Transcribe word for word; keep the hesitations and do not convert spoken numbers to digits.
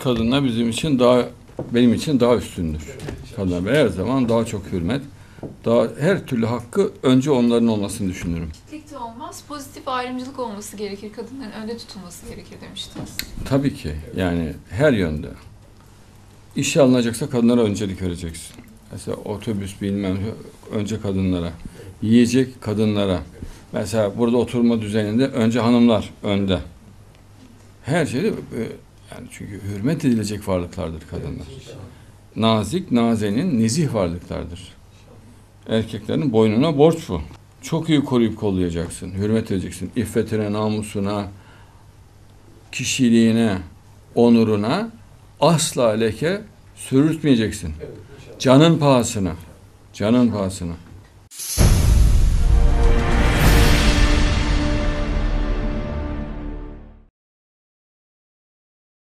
Kadınlar bizim için daha, benim için daha üstündür. Kadınlar her zaman daha çok hürmet, daha her türlü hakkı önce onların olmasını düşünürüm. Tek de olmaz, pozitif ayrımcılık olması gerekir, kadınların önde tutulması gerekir demiştiniz. Tabii ki, yani her yönde. İşe alınacaksa kadınlara öncelik vereceksin. Mesela otobüs bilmem önce kadınlara, yiyecek kadınlara. Mesela burada oturma düzeninde önce hanımlar önde. Her şeyde. Yani çünkü hürmet edilecek varlıklardır kadınlar. Nazik, nazenin, nezih varlıklardır. Erkeklerin boynuna borç bu. Çok iyi koruyup kollayacaksın, hürmet edeceksin. İffetine, namusuna, kişiliğine, onuruna asla leke sürtmeyeceksin. Canın pahasına, canın pahasına.